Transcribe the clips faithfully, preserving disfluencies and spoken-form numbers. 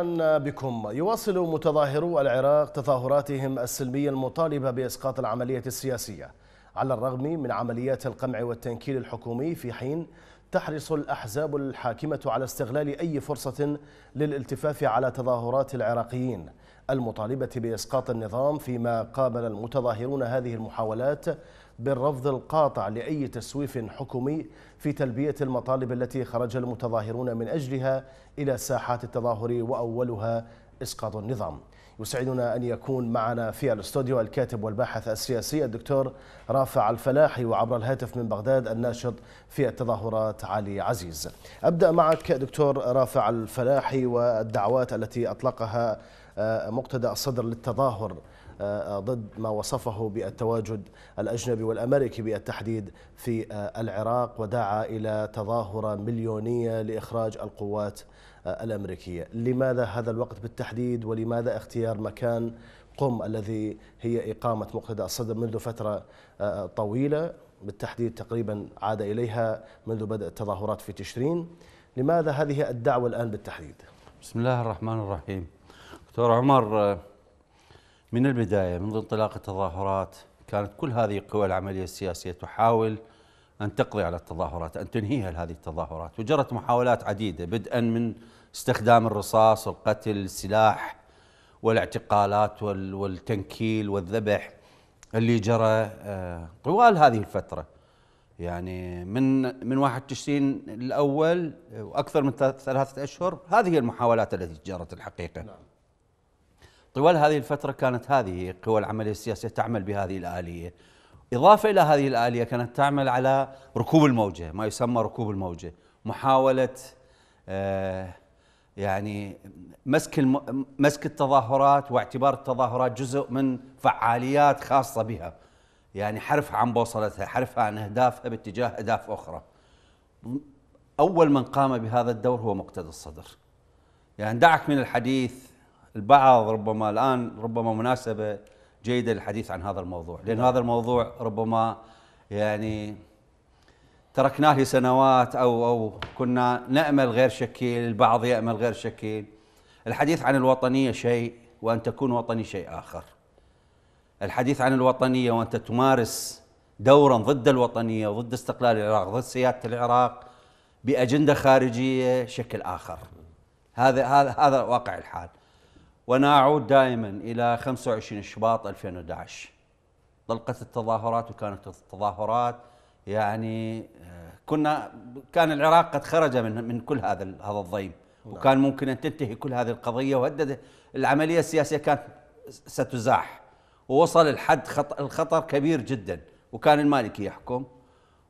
أهلا بكم. يواصل متظاهرو العراق تظاهراتهم السلمية المطالبة بإسقاط العملية السياسية على الرغم من عمليات القمع والتنكيل الحكومي، في حين تحرص الأحزاب الحاكمة على استغلال أي فرصة للالتفاف على تظاهرات العراقيين المطالبة بإسقاط النظام، فيما قابل المتظاهرون هذه المحاولات بالرفض القاطع لأي تسويف حكومي في تلبية المطالب التي خرج المتظاهرون من أجلها إلى ساحات التظاهر وأولها إسقاط النظام. يسعدنا أن يكون معنا في الاستوديو الكاتب والباحث السياسي الدكتور رافع الفلاحي، وعبر الهاتف من بغداد الناشط في التظاهرات علي عزيز. أبدأ معك دكتور رافع الفلاحي والدعوات التي أطلقها مقتدى الصدر للتظاهر ضد ما وصفه بالتواجد الأجنبي والأمريكي بالتحديد في العراق، ودعا إلى تظاهرة مليونية لإخراج القوات الأمريكية. لماذا هذا الوقت بالتحديد، ولماذا اختيار مكان قم الذي هي إقامة مقتدى الصدر منذ فترة طويلة بالتحديد، تقريبا عاد إليها منذ بدء التظاهرات في تشرين؟ لماذا هذه الدعوة الآن بالتحديد؟ بسم الله الرحمن الرحيم. دكتور عمر، من البداية منذ انطلاق التظاهرات كانت كل هذه القوى العملية السياسية تحاول أن تقضي على التظاهرات، أن تنهيها هذه التظاهرات، وجرت محاولات عديدة بدءا من استخدام الرصاص والقتل السلاح والاعتقالات والتنكيل والذبح اللي جرى طوال هذه الفترة، يعني من من واحد تشرين الأول وأكثر من ثلاثة أشهر. هذه المحاولات التي جرت الحقيقة طوال هذه الفترة كانت هذه قوى العملية السياسية تعمل بهذه الآلية. إضافة إلى هذه الآلية كانت تعمل على ركوب الموجة، ما يسمى ركوب الموجة، محاولة آه يعني مسك الم... مسك التظاهرات واعتبار التظاهرات جزء من فعاليات خاصة بها، يعني حرفها عن بوصلتها، حرفها عن أهدافها باتجاه أهداف أخرى. أول من قام بهذا الدور هو مقتدى الصدر، يعني دعك من الحديث. البعض ربما الآن ربما مناسبة جيدة للحديث عن هذا الموضوع، لأن هذا الموضوع ربما يعني تركناه لسنوات أو أو كنا نأمل غير شكل، البعض يأمل غير شكل. الحديث عن الوطنية شيء وأن تكون وطني شيء آخر. الحديث عن الوطنية وأنت تمارس دورا ضد الوطنية وضد استقلال العراق، ضد سيادة العراق بأجندة خارجية شكل آخر. هذا هذا هذا واقع الحال. وانا اعود دائما الى خمسة وعشرين شباط ألفين وأحد عشر، طلقت التظاهرات، وكانت التظاهرات يعني كنا كان العراق قد خرج من من كل هذا هذا الضيم، وكان ممكن ان تنتهي كل هذه القضيه، وهدد العمليه السياسيه كانت ستزاح، ووصل الحد خطر الخطر كبير جدا، وكان المالكي يحكم،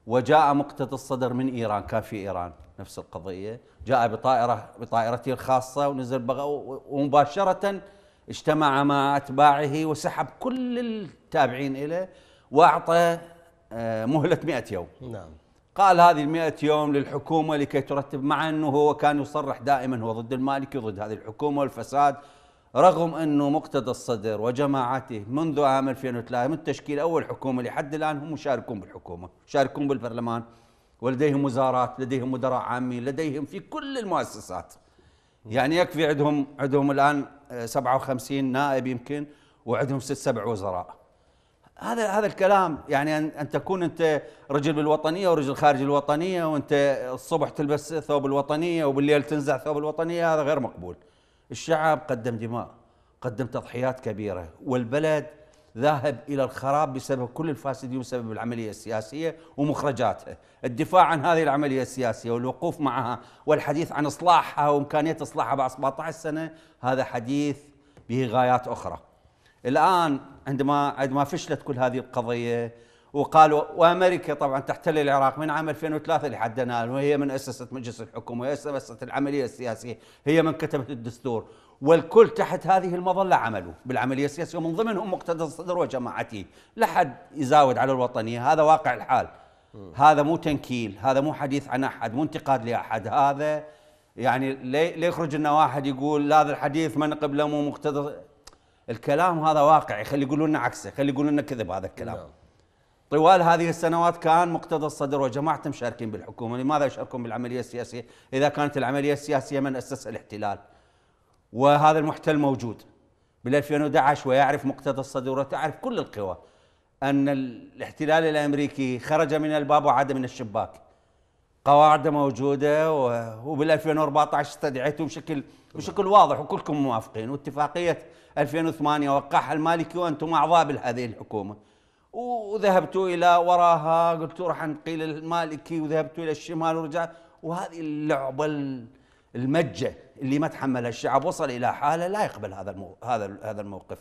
وجاء مقتدى الصدر من ايران، كان في ايران نفس القضية، جاء بطائرة بطائرته الخاصة ونزل بغداد، ومباشرة اجتمع مع أتباعه وسحب كل التابعين له وأعطى مهلة مئة يوم. نعم. قال هذه المئة يوم للحكومة لكي ترتب، مع أنه هو كان يصرح دائما هو ضد المالكي وضد هذه الحكومة والفساد، رغم أنه مقتدى الصدر وجماعته منذ عام ألفين وثلاثة من تشكيل أول حكومة لحد الآن هم مشاركون بالحكومة، مشاركون بالبرلمان، ولديهم وزارات، لديهم مدراء عامين، لديهم في كل المؤسسات. يعني يكفي عندهم عندهم الآن سبعة وخمسين نائب يمكن، وعندهم ست سبع وزراء. هذا هذا الكلام، يعني أن, أن تكون أنت رجل بالوطنية ورجل خارج الوطنية، وأنت الصبح تلبس ثوب الوطنية وبالليل تنزع ثوب الوطنية، هذا غير مقبول. الشعب قدم دماء، قدم تضحيات كبيرة، والبلد ذاهب إلى الخراب بسبب كل الفاسدين، بسبب العملية السياسية ومخرجاتها. الدفاع عن هذه العملية السياسية والوقوف معها والحديث عن إصلاحها وإمكانية إصلاحها بعد سبعة عشر سنة، هذا حديث به غايات أخرى. الآن عندما عندما فشلت كل هذه القضية، وقالوا وأمريكا طبعا تحتل العراق من عام ألفين وثلاثة لحد الآن، وهي من أسست مجلس الحكومة، وهي أسست العملية السياسية، هي من كتبت الدستور، والكل تحت هذه المظلة عملوا بالعملية السياسية، ومن ضمنهم مقتدى الصدر وجماعته. لا حد يزاود على الوطنية، هذا واقع الحال. هذا مو تنكيل، هذا مو حديث عن أحد، مو انتقاد لأحد. هذا يعني لا يخرج لنا واحد يقول هذا الحديث من قبله مو مقتدى الكلام، هذا واقعي. خلي يقولوا لنا عكسه، خلي يقولوا لنا كذب هذا الكلام. طوال هذه السنوات كان مقتدى الصدر وجماعته مشاركين بالحكومة، لماذا يشاركون بالعملية السياسية إذا كانت العملية السياسية من أسس الاحتلال؟ وهذا المحتل موجود بالألفين وأحد عشر ويعرف مقتدى الصدر وتعرف كل القوى أن الاحتلال الأمريكي خرج من الباب وعاد من الشباك، قواعده موجودة، وبالألفين وأربعة عشر استدعيته بشكل بشكل واضح وكلكم موافقين، واتفاقية ألفين وثمانية وقعها المالكي وأنتم أعضاء بهذه الحكومة، وذهبتوا إلى وراها، قلتوا راح نقيل المالكي وذهبتوا إلى الشمال ورجعت، وهذه اللعبة المجة اللي ما تحملها الشعب وصل إلى حالة لا يقبل هذا هذا هذا الموقف.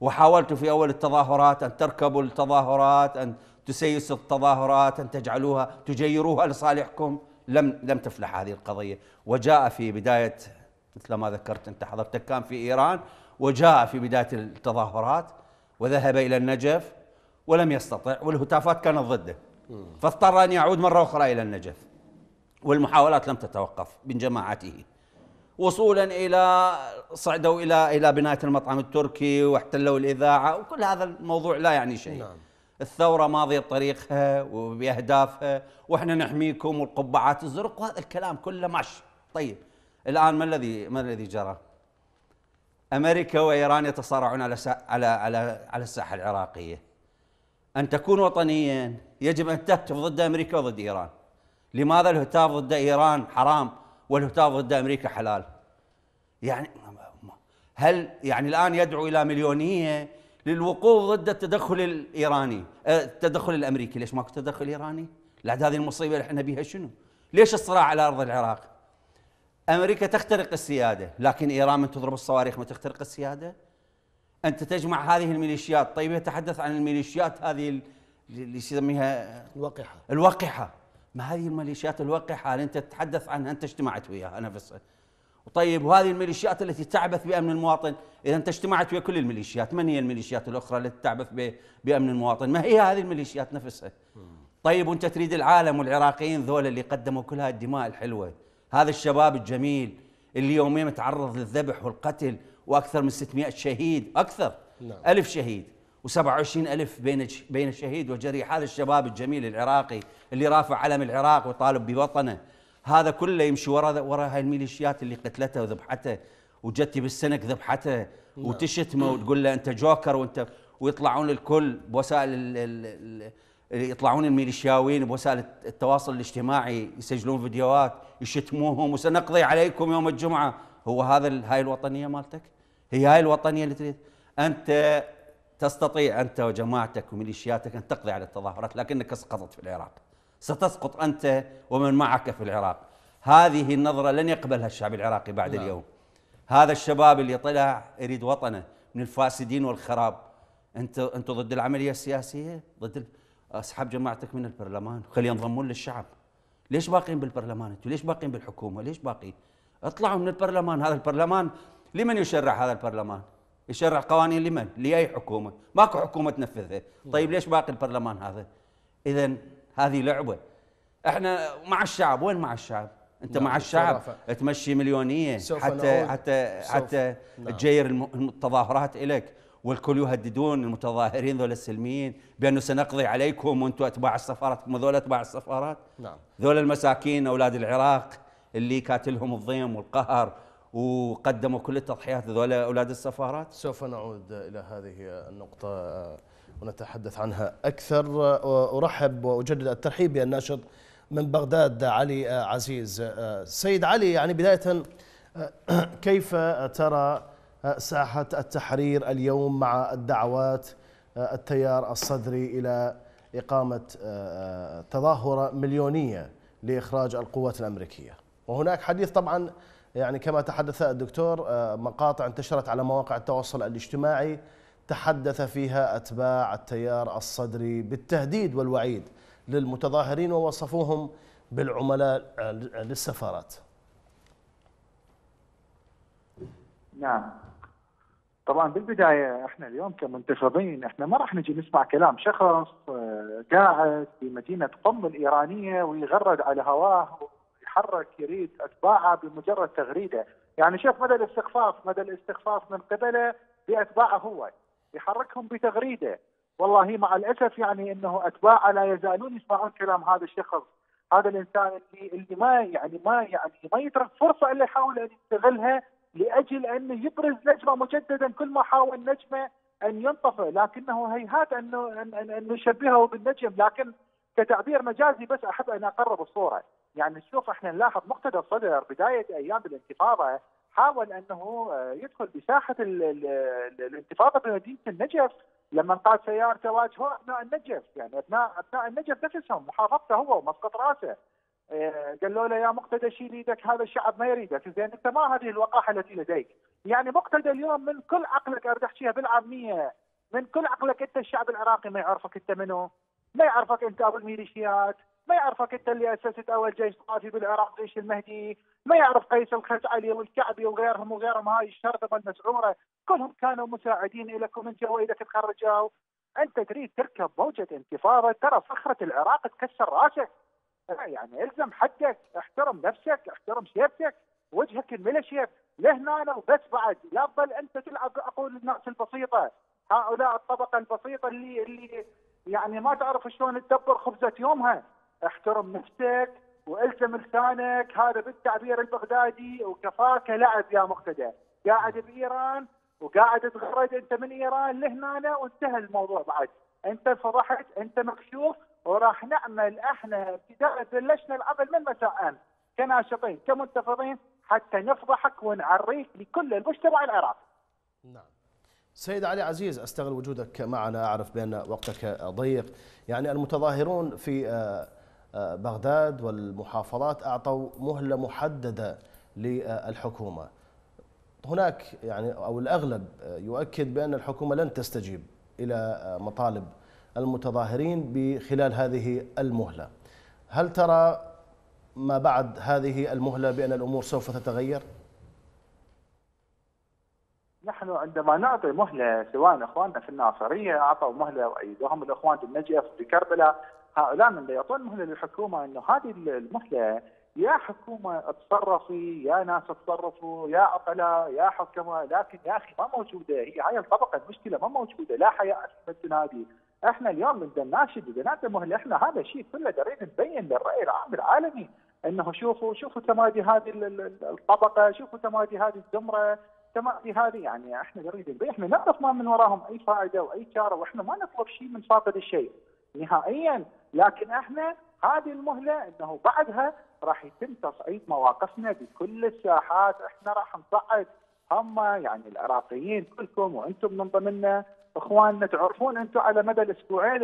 وحاولتوا في أول التظاهرات أن تركبوا التظاهرات، أن تسيسوا التظاهرات، أن تجعلوها تجيروها لصالحكم، لم لم تفلح هذه القضية. وجاء في بداية مثل ما ذكرت أنت حضرتك كان في إيران، وجاء في بداية التظاهرات وذهب إلى النجف ولم يستطع، والهتافات كانت ضده، فاضطر أن يعود مرة أخرى إلى النجف، والمحاولات لم تتوقف من جماعته، وصولا الى صعدوا الى الى بنايه المطعم التركي واحتلوا الاذاعه، وكل هذا الموضوع لا يعني شيء. نعم. الثوره ماضيه بطريقها وباهدافها، واحنا نحميكم والقبعات الزرق وهذا الكلام كله ماشي. طيب الان ما الذي ما الذي جرى؟ امريكا وايران يتصارعون على على على على الساحه العراقيه. ان تكون وطنيا يجب ان تهتف ضد امريكا وضد ايران. لماذا الهتاف ضد ايران حرام؟ والهتاف ضد امريكا حلال. يعني هل يعني الان يدعو الى مليونيه للوقوف ضد التدخل الايراني، التدخل الامريكي، ليش ماكو تدخل ايراني؟ لا هذه المصيبه اللي احنا بيها شنو؟ ليش الصراع على ارض العراق؟ امريكا تخترق السياده، لكن ايران من تضرب الصواريخ ما تخترق السياده؟ انت تجمع هذه الميليشيات، طيب يتحدث عن الميليشيات هذه اللي يسميها الوقحه الوقحه ما هذه الميليشيات الوقحه اللي انت تتحدث عنها، انت اجتمعت وياها انا بس. وطيب وهذه الميليشيات التي تعبث بامن المواطن، اذا انت اجتمعت ويا كل الميليشيات، من هي الميليشيات الاخرى التي تعبث بامن المواطن؟ ما هي هذه الميليشيات نفسها. طيب وانت تريد العالم والعراقيين ذولا اللي قدموا كل هذه الدماء الحلوه، هذا الشباب الجميل اللي يوميا متعرض للذبح والقتل، واكثر من ستمئة شهيد، اكثر نعم. ألف شهيد وسبعة وعشرين ألف بين بين شهيد وجريح. هذا الشباب الجميل العراقي اللي رافع علم العراق وطالب بوطنه، هذا كله يمشي ورا ورا هاي الميليشيات اللي قتلته وذبحته وجتي بالسنك ذبحته وتشتمه وتقول له انت جوكر وانت، ويطلعون الكل بوسائل ال ال ال يطلعون الميليشياويين بوسائل التواصل الاجتماعي يسجلون فيديوهات يشتموهم وسنقضي عليكم يوم الجمعه. هو هذا هاي الوطنيه مالتك؟ هي هاي الوطنيه اللي تريد؟ انت تستطيع أنت وجماعتك وميليشياتك أن تقضي على التظاهرات، لكنك سقطت في العراق، ستسقط أنت ومن معك في العراق. هذه النظرة لن يقبلها الشعب العراقي بعد لا. اليوم هذا الشباب اللي طلع يريد وطنه من الفاسدين والخراب. أنت أنت ضد العملية السياسية، ضد أصحاب جماعتك من البرلمان، خلي ينضمون للشعب. ليش باقين بالبرلمان أنتوا؟ ليش باقين بالحكومة؟ ليش باقين؟ اطلعوا من البرلمان. هذا البرلمان لمن يشرع؟ هذا البرلمان يشرع قوانين لمن؟ لأي حكومة؟ ماكو حكومة تنفذها. طيب ليش باقي البرلمان هذا؟ إذا هذه لعبة. احنا مع الشعب، وين مع الشعب؟ أنت نعم مع الشعب صرفة. تمشي مليونية حتى حتى سوف. حتى نعم. تجير التظاهرات إليك، والكل يهددون المتظاهرين ذول السلميين بأنه سنقضي عليكم وأنتم أتباع السفارات. ما ذول أتباع السفارات؟ نعم. ذول المساكين أولاد العراق اللي كاتلهم الضيم والقهر وقدموا كل التضحيات، هذول أولاد السفارات. سوف نعود إلى هذه النقطة ونتحدث عنها أكثر. أرحب وأجدد الترحيب بالناشط من بغداد علي عزيز. سيد علي، يعني بداية كيف ترى ساحة التحرير اليوم مع الدعوات التيار الصدري إلى إقامة تظاهرة مليونية لإخراج القوات الأمريكية؟ وهناك حديث طبعا يعني كما تحدث الدكتور، مقاطع انتشرت على مواقع التواصل الاجتماعي تحدث فيها أتباع التيار الصدري بالتهديد والوعيد للمتظاهرين ووصفوهم بالعملاء للسفارات. نعم طبعا بالبداية احنا اليوم كمنتخبين احنا ما راح نجي نسمع كلام شخص قاعد في مدينة قم الإيرانية ويغرد على هواه حرك يريد اتباعه بمجرد تغريده، يعني شوف مدى الاستخفاف، مدى الاستخفاف من قبله باتباعه هو، يحركهم بتغريده، والله مع الاسف يعني انه اتباعه لا يزالون يسمعون كلام هذا الشخص، هذا الانسان اللي اللي ما يعني ما يعني ما يترك فرصه الا يحاول ان يستغلها لأجل أن يبرز نجمة مجددا. كل ما حاول نجمة أن ينطفئ لكنه هيهات أنه أن نشبهه بالنجم، لكن كتعبير مجازي بس أحب أن أقرب الصورة. يعني نشوف احنا نلاحظ مقتدى الصدر بداية أيام الانتفاضة حاول أنه يدخل بساحة الانتفاضة بمدينة النجف لما انقاد سيارته واجهه أبناء النجف، يعني أبناء أبناء النجف نفسهم محافظته هو ومسقط رأسه، قالوا له يا مقتدى شيل يدك هذا الشعب ما يريدك، زين أنت ما هذه الوقاحة التي لديك. يعني مقتدى اليوم من كل عقلك أردحشيها بالعامية، من كل عقلك أنت الشعب العراقي ما يعرفك أنت منه، ما يعرفك أنت أبو الميليشيات، ما يعرفك أنت اللي أسست أول جيش طائفي بالعراق جيش المهدي، ما يعرف قيس الخزعلي والكعبي وغيرهم وغيرهم هاي الشرطة المسعورة كلهم كانوا مساعدين لك ومن جوا إلك تخرجوا. أنت تريد تركب موجة انتفاضة، ترى صخرة العراق تكسر راسك، يعني الزم حدك، احترم نفسك، احترم شيبتك، وجهك الميليشيا لهنا وبس. بعد لا تظل أنت تلعب عقول الناس البسيطة، هؤلاء الطبقة البسيطة اللي اللي يعني ما تعرف شلون تدبر خبزة يومها. احترم نفسك والزم لسانك، هذا بالتعبير البغدادي، وكفاك لعب يا مقتدى، قاعد بإيران وقاعد تغرد أنت من إيران لهنا وانتهى الموضوع. بعد أنت فضحت، أنت مكشوف، وراح نعمل احنا ابتداء بلشنا العمل من مساء امس كناشطين كمنتفضين حتى نفضحك ونعريك لكل المجتمع العراقي. نعم. سيد علي عزيز، استغل وجودك معنا، اعرف بان وقتك ضيق. يعني المتظاهرون في بغداد والمحافظات اعطوا مهله محدده للحكومه. هناك يعني او الاغلب يؤكد بان الحكومه لن تستجيب الى مطالب المتظاهرين بخلال هذه المهلة. هل ترى ما بعد هذه المهلة بأن الأمور سوف تتغير؟ نحن عندما نعطي مهلة سواء إخواننا في الناصرية أعطوا مهلة وأيدوهم الإخوان في النجف وفي كربلاء، هؤلاء من يعطون مهلة للحكومة أنه هذه المهلة يا حكومة اتصرفي، يا ناس اتصرفوا، يا عقلاء، يا حكماء، لكن يا أخي ما موجودة هي هاي الطبقة، المشكلة ما موجودة، لا حياء في التنادي. احنا اليوم بدنا نناشد بدنا مهله، احنا هذا الشيء كله دارين نبين للراي العام العالمي انه شوفوا شوفوا تمادي هذه الطبقه، شوفوا تمادي هذه الزمره، تمادي هذه، يعني احنا نريد نبين احنا نعرف ما من وراهم اي فائده واي شاره، واحنا ما نطلب شيء من فاقد الشيء نهائيا، لكن احنا هذه المهله انه بعدها راح يتم تصعيد مواقفنا بكل الساحات، احنا راح نصعد هم يعني العراقيين كلكم وانتم من ضمننا اخواننا. تعرفون انتم على مدى الاسبوعين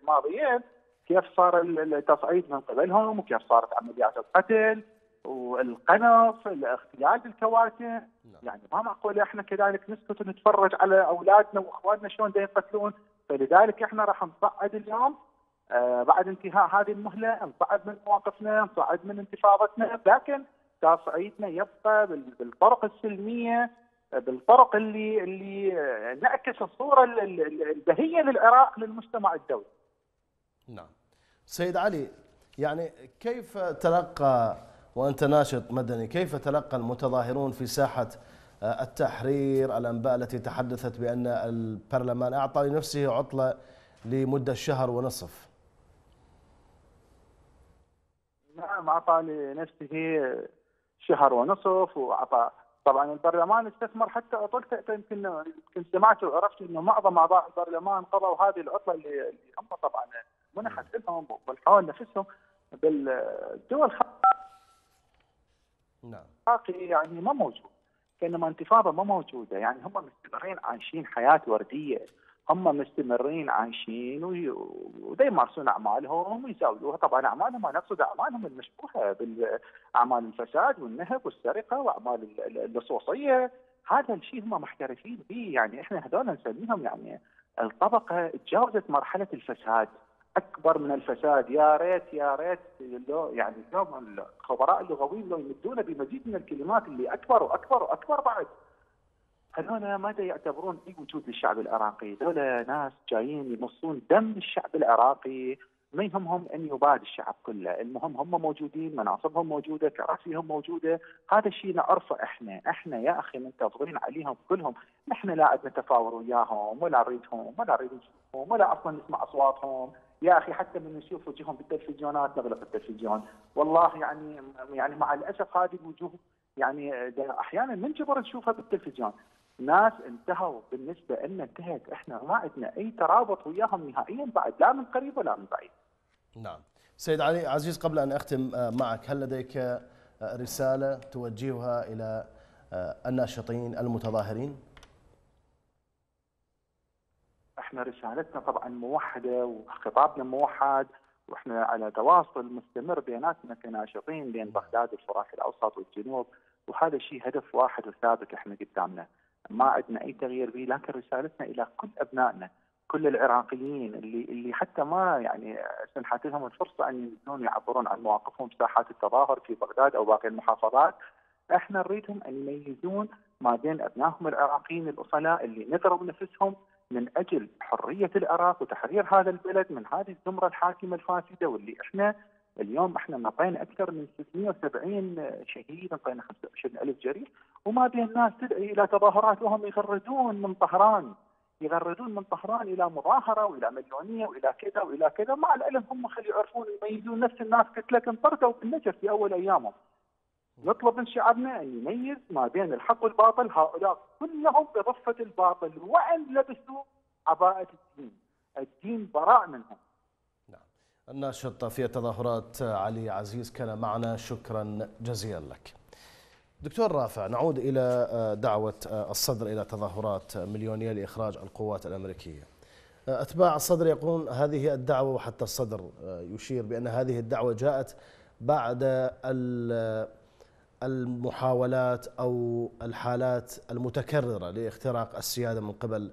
الماضيين كيف صار التصعيد من قبلهم وكيف صارت عمليات القتل والقنف، الاغتيال بالكوارث، يعني ما معقول احنا كذلك نسكت ونتفرج على اولادنا واخواننا شلون يقتلون. فلذلك احنا راح نصعد اليوم آه بعد انتهاء هذه المهله، نصعد من مواقفنا، نصعد من انتفاضتنا، لكن تصعيدنا يبقى بالطرق السلميه، بالطرق اللي اللي نعكس الصوره البهيه للعراق للمجتمع الدولي. نعم. سيد علي، يعني كيف تلقى وانت ناشط مدني، كيف تلقى المتظاهرون في ساحه التحرير الانباء التي تحدثت بان البرلمان اعطى لنفسه عطله لمده شهر ونصف؟ نعم، اعطى لنفسه شهر ونصف، واعطى طبعا البرلمان استثمر حتى عطلته. يمكن يمكن سمعت وعرفت انه معظم اعضاء البرلمان قضوا هذه العطله اللي, اللي هم طبعا منحت لهم والحول نفسهم بالدول الخاطئه، يعني ما موجود، كانما انتفاضه ما موجوده، يعني هم مستمرين عايشين حياه ورديه، هم مستمرين عايشين ودا يمارسون اعمالهم ويزاولوها. طبعا اعمالهم انا اقصد اعمالهم المشبوهه بالاعمال الفساد والنهب والسرقه واعمال اللصوصيه، هذا الشيء هم محترفين به. يعني احنا هذول نسميهم يعني الطبقه تجاوزت مرحله الفساد، اكبر من الفساد. يا ريت يا ريت يعني اليوم الخبراء اللغويين لو يمدونا بمزيد من الكلمات اللي اكبر واكبر واكبر. بعد هذول ماذا يعتبرون اي وجود للشعب العراقي؟ هذول ناس جايين يمصون دم الشعب العراقي، ما يهمهم ان يباد الشعب كله، المهم هم موجودين، مناصبهم موجوده، كراسيهم موجوده، هذا الشيء نعرفه احنا، احنا يا اخي منتظرين عليهم كلهم، نحن لا عندنا تفاور وياهم ولا نريدهم ولا نريد نشوفهم ولا اصلا نسمع اصواتهم، يا اخي حتى من نشوف وجههم بالتلفزيونات نغلق التلفزيون، والله يعني يعني مع الاسف هذه الوجوه يعني احيانا ننجبر نشوفها بالتلفزيون، ناس انتهوا بالنسبه لنا انتهت، احنا ما عندنا اي ترابط وياهم نهائيا بعد، لا من قريب ولا من بعيد. نعم. سيد علي عزيز، قبل ان اختم معك، هل لديك رساله توجهها الى الناشطين المتظاهرين؟ احنا رسالتنا طبعا موحده وخطابنا موحد، واحنا على تواصل مستمر بيناتنا كناشطين بين بغداد والشرق الاوسط والجنوب، وهذا شيء هدف واحد وثابت احنا قدامنا، ما عندنا اي تغيير به، لكن رسالتنا الى كل ابنائنا، كل العراقيين اللي اللي حتى ما يعني سنحت لهم الفرصه ان ينزلون يعبرون عن مواقفهم في ساحات التظاهر في بغداد او باقي المحافظات، احنا نريدهم ان يميزون ما بين ابنائهم العراقيين الاصلاء اللي نذروا نفسهم من اجل حريه العراق وتحرير هذا البلد من هذه الزمره الحاكمه الفاسده، واللي احنا اليوم احنا نطينا اكثر من ستمئة وسبعين شهيد، نطينا خمسة وعشرين ألف جريح، وما بين ناس تدعي الى تظاهرات وهم يغردون من طهران، يغردون من طهران الى مظاهره والى مليونيه والى كذا والى كذا، مع العلم هم خلي يعرفون يميزون نفس الناس كتلة انطردوا بالنجف في اول ايامهم. نطلب من شعبنا ان يميز ما بين الحق والباطل، هؤلاء كلهم بضفه الباطل وان لبسوا عباءه الدين، الدين براء منهم. نعم. الناشط في التظاهرات علي عزيز كان معنا، شكرا جزيلا لك. دكتور رافع، نعود الى دعوه الصدر الى تظاهرات مليونيه لاخراج القوات الامريكيه. اتباع الصدر يقولون هذه الدعوه، وحتى الصدر يشير بان هذه الدعوه جاءت بعد ال المحاولات أو الحالات المتكررة لاختراق السيادة من قبل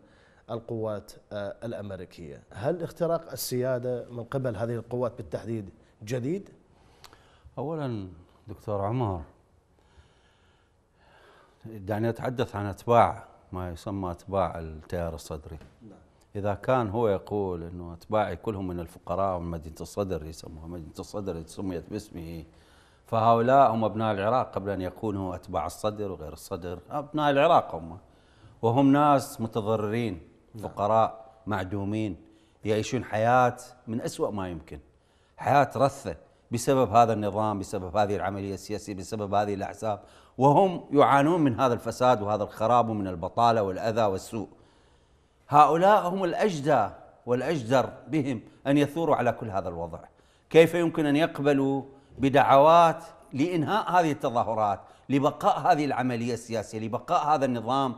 القوات الأمريكية، هل اختراق السيادة من قبل هذه القوات بالتحديد جديد؟ أولا دكتور عمر، دعني أتحدث عن أتباع ما يسمى أتباع التيار الصدري. إذا كان هو يقول أنه أتباعي كلهم من الفقراء ومن مدينة الصدر، يسموها مدينة الصدر سميت باسمه، فهؤلاء هم أبناء العراق قبل أن يكونوا أتباع الصدر وغير الصدر، أبناء العراق هم، وهم ناس متضررين، فقراء معدومين، يعيشون حياة من أسوأ ما يمكن، حياة رثة بسبب هذا النظام، بسبب هذه العملية السياسية، بسبب هذه الأحزاب، وهم يعانون من هذا الفساد وهذا الخراب ومن البطالة والأذى والسوء. هؤلاء هم الأجدى والأجدر بهم أن يثوروا على كل هذا الوضع. كيف يمكن أن يقبلوا بدعوات لإنهاء هذه التظاهرات، لبقاء هذه العملية السياسية، لبقاء هذا النظام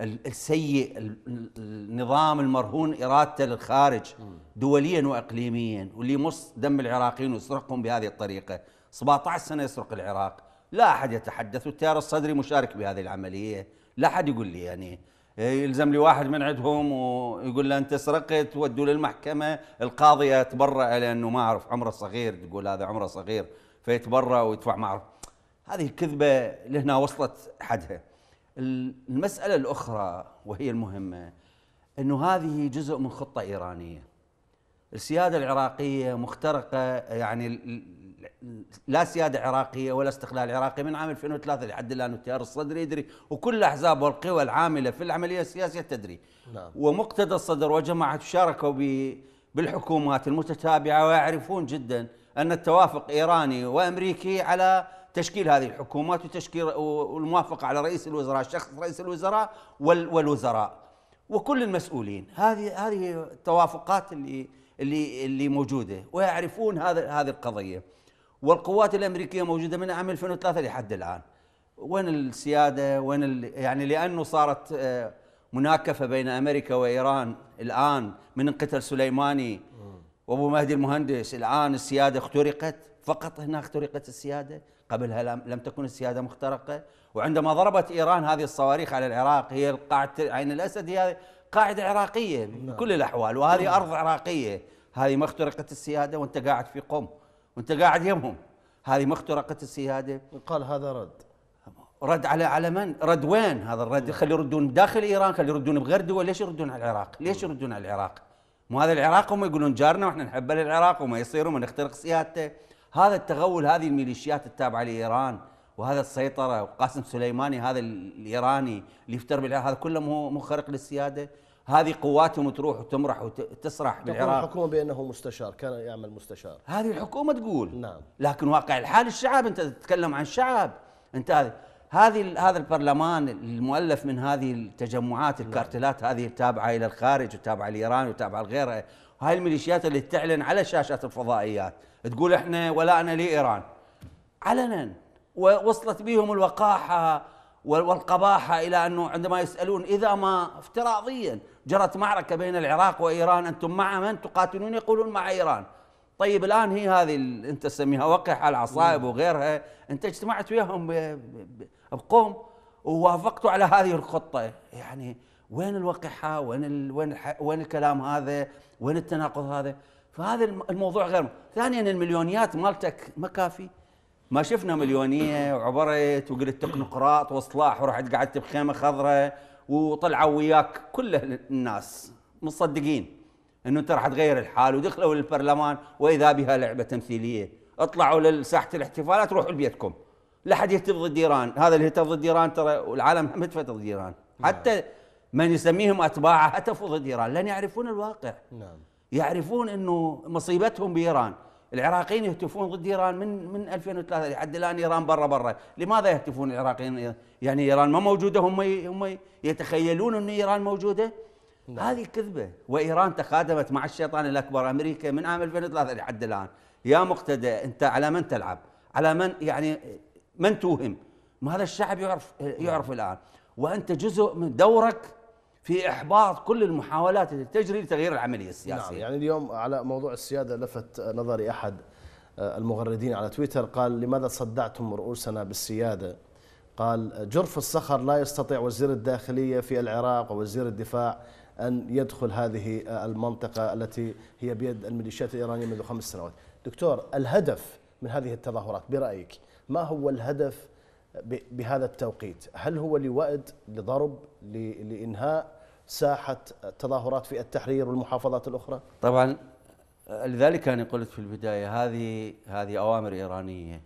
السيء، النظام المرهون إرادته للخارج دوليا وإقليميا، واللي يمص دم العراقيين ويسرقهم بهذه الطريقة. سبعة عشر سنة يسرق العراق، لا أحد يتحدث، والتيار الصدري مشارك بهذه العملية، لا أحد يقول لي يعني يلزم لي واحد من عندهم ويقول له انت سرقت، ودوا للمحكمه، القاضي يتبرأ لانه ما اعرف عمره صغير، تقول هذا عمره صغير فيتبرأ ويدفع معه. هذه الكذبه لهنا وصلت حدها. المساله الاخرى وهي المهمه، انه هذه جزء من خطه ايرانيه. السياده العراقيه مخترقه، يعني لا سياده عراقيه ولا استقلال عراقي من عام ألفين وثلاثة لحد الان، والتيار الصدري يدري، وكل الاحزاب والقوى العامله في العمليه السياسيه تدري. نعم. ومقتدى الصدر وجماعه شاركوا بالحكومات المتتابعه ويعرفون جدا ان التوافق ايراني وامريكي على تشكيل هذه الحكومات وتشكيل والموافقه على رئيس الوزراء، شخص رئيس الوزراء والوزراء وكل المسؤولين، هذه هذه التوافقات اللي اللي اللي موجوده، ويعرفون هذا هذه القضيه. والقوات الامريكيه موجوده من عام ألفين وثلاثة لحد الان. وين السياده؟ وين ال... يعني لانه صارت مناكفه بين امريكا وايران، الان من انقتل سليماني وابو مهدي المهندس، الان السياده اخترقت، فقط هنا اخترقت السياده، قبلها لم تكن السياده مخترقه. وعندما ضربت ايران هذه الصواريخ على العراق، هي قاعده عين الاسد، هي قاعده عراقيه بكل الاحوال، وهذه ارض عراقيه، هذه ما اخترقت السياده، وانت قاعد في قم وانت قاعد يمهم، هذه ما اخترقت السياده. قال هذا رد رد على على من؟ رد وين هذا الرد؟ خلي يردون داخل ايران، خلي يردون بغير دول، ليش يردون على العراق؟ ليش يردون على العراق؟ مو هذا العراق هم يقولون جارنا واحنا نحبه للعراق، وما يصير وما نخترق سيادته. هذا التغول، هذه الميليشيات التابعه لايران، وهذا السيطره، وقاسم سليماني هذا الايراني اللي يفتر بالعراق، هذا كله مو مخرق للسياده. هذه قواتهم تروح وتمرح وتسرح بالعراق. تقول الحكومة بأنه مستشار، كان يعمل مستشار، هذه الحكومة تقول. نعم. لكن واقع الحال الشعب، أنت تتكلم عن شعب، أنت هذه هذه هذا البرلمان المؤلف من هذه التجمعات الكارتلات هذه التابعه الى الخارج والتابعه لايران والتابعه لغيرها، هاي الميليشيات اللي تعلن على شاشات الفضائيات تقول احنا ولاءنا لايران علنا، ووصلت بهم الوقاحه والقباحه الى انه عندما يسالون اذا ما افتراضيا جرت معركه بين العراق وايران انتم مع من تقاتلون؟ يقولون مع ايران. طيب الان هي هذه انت تسميها وقحه العصائب وغيرها، انت اجتمعت وياهم بقوم ووافقتوا على هذه الخطه، يعني وين الوقحه؟ وين ال وين ال وين الكلام هذا؟ وين التناقض هذا؟ فهذا الموضوع غير. ثانيا المليونيات مالتك ما كافي، ما شفنا مليونيه وعبرت وقلت تكنقراط واصلاح ورحت قعدت بخيمه خضراء وطلعوا وياك كل الناس مصدقين انه انت راح تغير الحال، ودخلوا للبرلمان واذا بها لعبه تمثيليه، اطلعوا لساحه الاحتفالات روحوا لبيتكم، لا حد يهتف ضد ايران، هذا اللي هتف ضد ايران ترى العالم هم هتف ضد ايران، حتى من يسميهم اتباعه هتفوا ضد ايران، لان يعرفون الواقع. نعم. يعرفون انه مصيبتهم بايران، العراقيين يهتفون ضد ايران من من ألفين وثلاثة لحد الان، ايران برا برا، لماذا يهتفون العراقيين؟ يعني ايران ما موجوده، هم هم يتخيلون انه ايران موجوده؟ هذه كذبة. وإيران تخادمت مع الشيطان الأكبر أمريكا من عام ألفين وثلاثة لحد الآن. يا مقتدى أنت على من تلعب؟ على من يعني من توهم؟ ما هذا الشعب يعرف يعرف الآن، وأنت جزء من دورك في إحباط كل المحاولات اللي تجري لتغيير العملية السياسية. نعم. يعني اليوم على موضوع السيادة لفت نظري أحد المغردين على تويتر قال: لماذا صدعتم رؤوسنا بالسيادة؟ قال: جرف الصخر لا يستطيع وزير الداخلية في العراق ووزير الدفاع أن يدخل هذه المنطقة التي هي بيد الميليشيات الإيرانية منذ خمس سنوات. دكتور، الهدف من هذه التظاهرات برأيك ما هو؟ الهدف بهذا التوقيت هل هو لوأد، لضرب، لإنهاء ساحة التظاهرات في التحرير والمحافظات الأخرى؟ طبعا لذلك أنا قلت في البداية هذه هذه أوامر إيرانية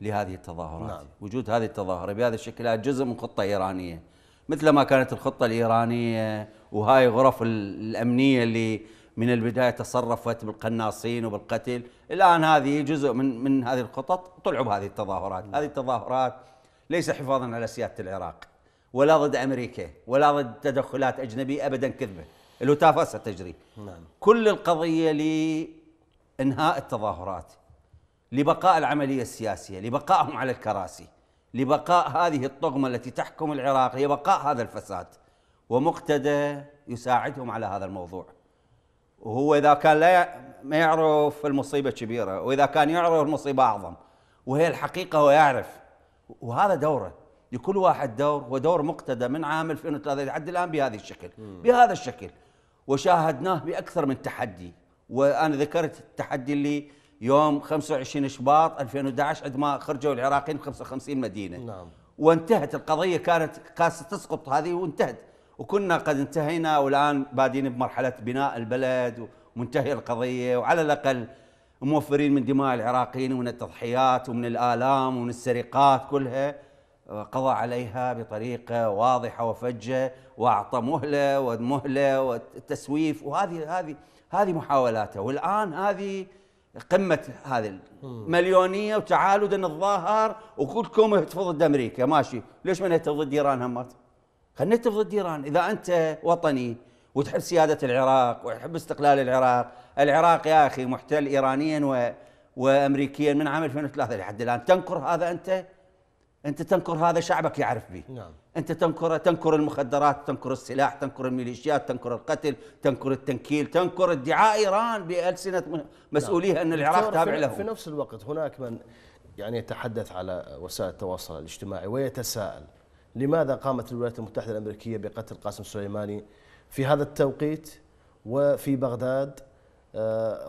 لهذه التظاهرات. نعم. وجود هذه التظاهرة بهذا الشكل جزء من خطة إيرانية، مثل ما كانت الخطة الإيرانية وهاي غرف الأمنية اللي من البداية تصرفت بالقناصين وبالقتل، الآن هذه جزء من من هذه الخطط، طلعوا بهذه التظاهرات. هذه التظاهرات ليس حفاظا على سيادة العراق ولا ضد أمريكا ولا ضد تدخلات أجنبية أبدا، كذبة، الهتافات ستجري. نعم. كل القضية لإنهاء التظاهرات، لبقاء العملية السياسية، لبقائهم على الكراسي، لبقاء هذه الطغمة التي تحكم العراق، لبقاء هذا الفساد. ومقتدى يساعدهم على هذا الموضوع، وهو إذا كان لا ما يعرف المصيبة كبيرة، وإذا كان يعرف المصيبة أعظم، وهي الحقيقة هو يعرف. وهذا دوره، لكل واحد دور، ودور مقتدى من عام ألفين وثلاثة لحد الآن بهذا الشكل بهذا الشكل وشاهدناه بأكثر من تحدي. وأنا ذكرت التحدي اللي يوم خمسة وعشرين شباط ألفين وأحد عشر عندما خرجوا العراقيين ب خمسة وخمسين مدينة. نعم. وانتهت القضية، كانت كاسة تسقط هذه وانتهت، وكنا قد انتهينا، والآن بادين بمرحلة بناء البلد ومنتهي القضية، وعلى الأقل موفرين من دماء العراقيين ومن التضحيات ومن الآلام ومن السرقات كلها، قضى عليها بطريقة واضحة وفجة، وأعطى مهلة ومهلة والتسويف، وهذه هذه هذه محاولاته. والآن هذه قمة هذه المليونية وتعالد الظاهر، وكلكم يهتفوا ضد أمريكا، ماشي، ليش ما نهتف ضد إيران همت؟ خلينا نهتف ضد إيران. إذا أنت وطني وتحب سيادة العراق وتحب استقلال العراق، العراق يا أخي محتل إيرانيا و... وأمريكيا من عام ألفين وثلاثة لحد الآن، تنكر هذا أنت؟ أنت تنكر هذا شعبك يعرف به. نعم. أنت تنكر تنكر المخدرات، تنكر السلاح، تنكر الميليشيات، تنكر القتل، تنكر التنكيل، تنكر ادعاء إيران بألسنة مسؤوليها. نعم. أن العراق تابع له. في نفس الوقت هناك من يعني يتحدث على وسائل التواصل الاجتماعي ويتساءل لماذا قامت الولايات المتحدة الأمريكية بقتل قاسم سليماني في هذا التوقيت وفي بغداد.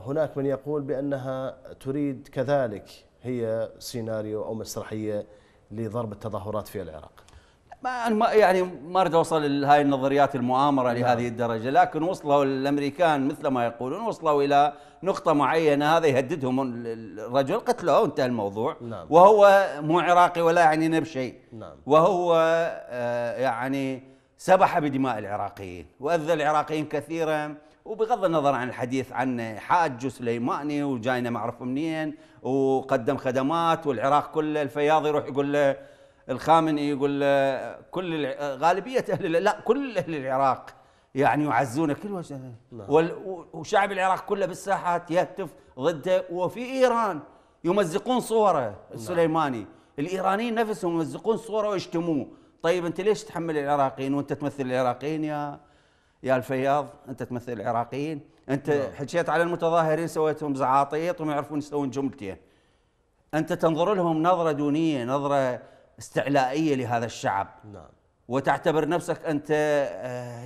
هناك من يقول بأنها تريد كذلك هي سيناريو أو مسرحية لضرب التظاهرات في العراق. ما يعني ما اريد اوصل لهذه النظريات المؤامره لهذه الدرجه، لكن وصلوا الامريكان مثل ما يقولون، وصلوا الى نقطه معينه، هذا يهددهم الرجل، قتلوه وانتهى الموضوع. نعم. وهو مو عراقي ولا يعنينا بشيء. نعم. وهو يعني سبح بدماء العراقيين واذى العراقيين كثيرا، وبغض النظر عن الحديث عن حاج سليماني وجاينا معرف منين وقدم خدمات، والعراق كله الفياض يروح يقول له الخامنئي يقول كل غالبية أهل لا كل أهل العراق يعني يعزونه كل وشعب العراق كله بالساحات يهتف ضده، وفي إيران يمزقون صوره السليماني، الإيرانيين نفسهم يمزقون صوره ويشتموه. طيب أنت ليش تحمل العراقيين وأنت تمثل العراقيين يا يا الفياض؟ أنت تمثل العراقيين، أنت حكيت على المتظاهرين سويتهم زعاطيط وما يعرفون يسوون جملتين. أنت تنظر لهم نظرة دونية، نظرة استعلائية لهذا الشعب. نعم. وتعتبر نفسك أنت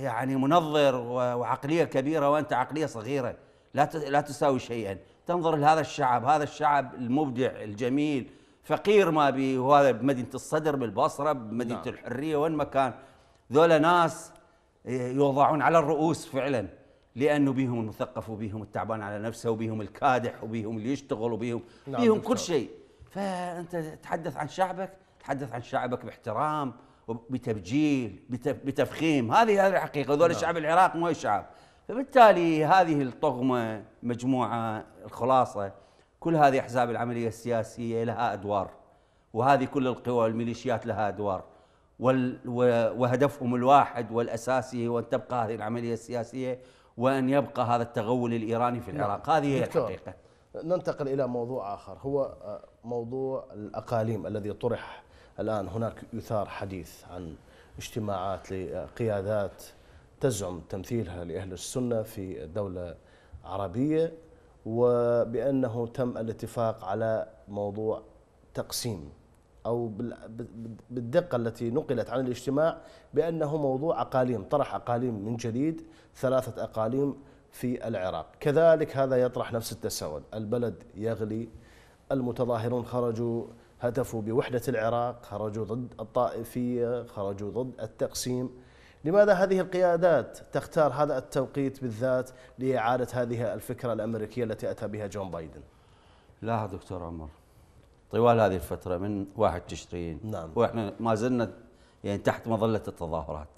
يعني منظر وعقلية كبيرة وأنت عقلية صغيرة، لا لا تساوي شيئا. تنظر لهذا الشعب، هذا الشعب المبدع الجميل فقير ما به، وهذا بمدينة الصدر بالبصرة بمدينة نعم. الحرية وين مكان، ذولا ناس يوضعون على الرؤوس فعلا، لأنه بيهم المثقف وبيهم التعبان على نفسه وبيهم الكادح وبيهم اللي يشتغل وبيهم نعم بيهم كل شيء. فأنت تتحدث عن شعبك، تحدث عن شعبك باحترام وبتبجيل بتفخيم، هذه هذه الحقيقة. هذول نعم. شعب العراق مو شعب. فبالتالي هذه الطغمة مجموعة، الخلاصة كل هذه أحزاب العملية السياسية لها أدوار، وهذه كل القوى الميليشيات لها أدوار، وهدفهم الواحد والأساسي هو أن تبقى هذه العملية السياسية وأن يبقى هذا التغول الإيراني في العراق. هذه هي الحقيقة. ننتقل إلى موضوع آخر، هو موضوع الأقاليم الذي طرح الآن. هناك يثار حديث عن اجتماعات لقيادات تزعم تمثيلها لأهل السنة في دولة عربية، وبأنه تم الاتفاق على موضوع تقسيم، أو بالدقة التي نقلت عن الاجتماع بأنه موضوع أقاليم، طرح أقاليم من جديد، ثلاثة أقاليم في العراق. كذلك هذا يطرح نفس التساؤل، البلد يغلي، المتظاهرون خرجوا هتفوا بوحدة العراق، خرجوا ضد الطائفية، خرجوا ضد التقسيم. لماذا هذه القيادات تختار هذا التوقيت بالذات لإعادة هذه الفكرة الأمريكية التي أتى بها جون بايدن؟ لا دكتور عمر، طوال هذه الفترة من واحد تشرين نعم. وإحنا ما زلنا يعني تحت مظلة التظاهرات،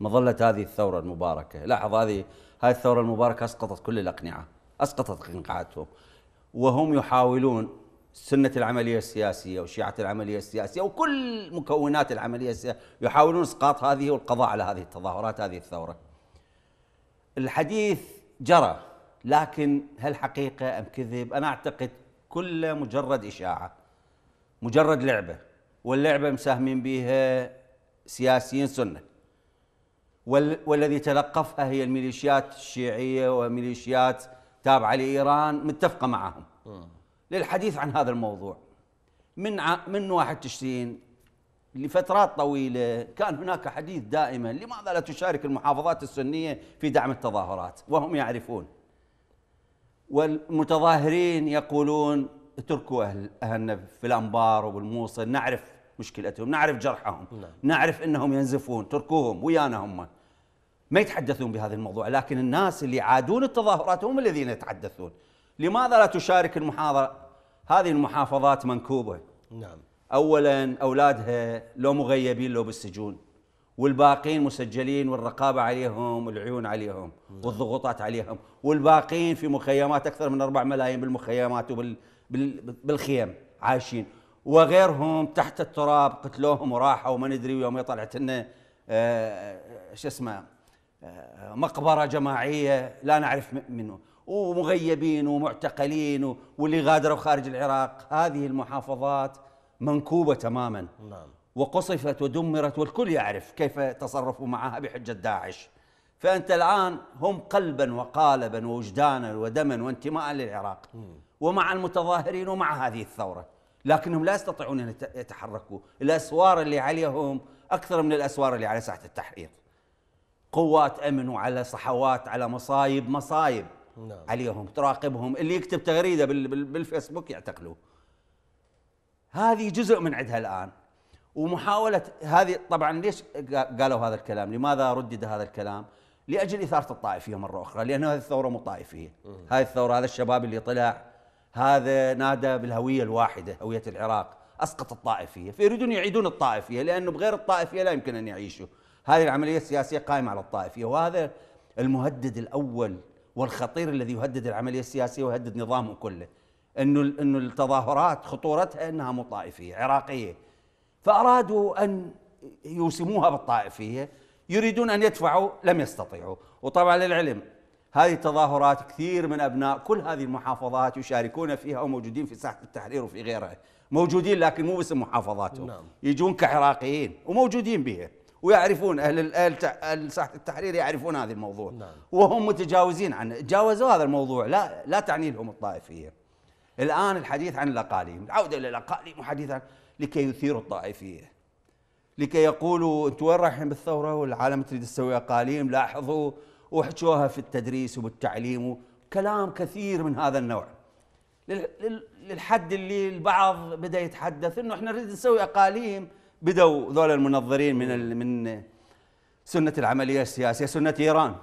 مظلة هذه الثورة المباركة. لاحظ هذه هذه الثورة المباركة أسقطت كل الأقنعة، أسقطت أقنعتهم، وهم يحاولون سنة العملية السياسية وشيعة العملية السياسية وكل مكونات العملية السياسية يحاولون إسقاط هذه والقضاء على هذه التظاهرات، هذه الثورة. الحديث جرى، لكن هل حقيقة أم كذب؟ أنا أعتقد كله مجرد إشاعة، مجرد لعبة، واللعبة مساهمين بها سياسيين سنة، والذي تلقفها هي الميليشيات الشيعية وميليشيات تابعة لإيران متفقة معهم للحديث عن هذا الموضوع. من من واحد تشرين لفترات طويلة كان هناك حديث دائما، لماذا لا تشارك المحافظات السنية في دعم التظاهرات؟ وهم يعرفون، والمتظاهرين يقولون اتركوا أهل أهلنا في الأنبار وبالموصل، نعرف مشكلتهم، نعرف جرحهم، لا. نعرف أنهم ينزفون، تركوهم ويانا. هم ما يتحدثون بهذا الموضوع، لكن الناس اللي عادون التظاهرات هم الذين يتحدثون. لماذا لا تشارك المحاضرة؟ هذه المحافظات منكوبة، نعم. أولا أولادها لو مغيبين لو بالسجون، والباقين مسجلين والرقابة عليهم والعيون عليهم والضغوطات عليهم، والباقين في مخيمات، أكثر من أربع ملايين بالمخيمات وبالخيم عايشين، وغيرهم تحت التراب قتلوهم وراحوا وما ندري، ويوم طلعت لنا شو اسمه مقبرة جماعية لا نعرف منه، ومغيبين ومعتقلين واللي غادروا خارج العراق. هذه المحافظات منكوبة تماما، نعم. وقصفت ودمرت، والكل يعرف كيف تصرفوا معها بحجة داعش. فأنت الآن هم قلبا وقالبا ووجدانا ودما وانتماء للعراق، ومع المتظاهرين ومع هذه الثورة، لكنهم لا يستطيعون أن يتحركوا. الأسوار اللي عليهم أكثر من الأسوار اللي على ساحة التحرير، قوات أمن وعلى صحوات، على مصايب مصايب نعم. عليهم تراقبهم، اللي يكتب تغريدة بالفيسبوك يعتقلوه. هذه جزء من عندها الآن، ومحاولة هذه طبعا. ليش قالوا هذا الكلام؟ لماذا ردد هذا الكلام؟ لأجل إثارة الطائفية مرة أخرى، لأن هذه الثورة مو طائفية. هذه الثورة، هذا الشباب اللي طلع هذا نادى بالهوية الواحدة، هوية العراق. أسقط الطائفية، فيريدون يعيدون الطائفية، لأنه بغير الطائفية لا يمكن أن يعيشوا. هذه العملية السياسية قائمة على الطائفية، وهذا المهدد الأول والخطير الذي يهدد العملية السياسية ويهدد نظامه كله، أنه أنه التظاهرات خطورتها أنها مو طائفية، عراقية. فأرادوا أن يوسموها بالطائفية، يريدون أن يدفعوا لم يستطيعوا. وطبعا للعلم هذه التظاهرات كثير من أبناء كل هذه المحافظات يشاركون فيها وموجودين في ساحة التحرير وفي غيرها، موجودين لكن مو باسم محافظاتهم، نعم. يجون كعراقيين وموجودين بها ويعرفون أهل أهل ساحة التحرير يعرفون هذا الموضوع، نعم. وهم متجاوزين عنه، تجاوزوا هذا الموضوع، لا لا تعني لهم الطائفية. الآن الحديث عن الأقاليم، العودة إلى الأقاليم وحديث عن لكي يثيروا الطائفية، لكي يقولوا أنتوا وين رايحين بالثورة والعالم تريد تسوي أقاليم، لاحظوا وحشوها في التدريس وبالتعليم وكلام كثير من هذا النوع، للحد اللي البعض بدأ يتحدث أنه إحنا نريد نسوي أقاليم. بدأوا ذول المنظرين من من سنة العملية السياسية، سنة إيران،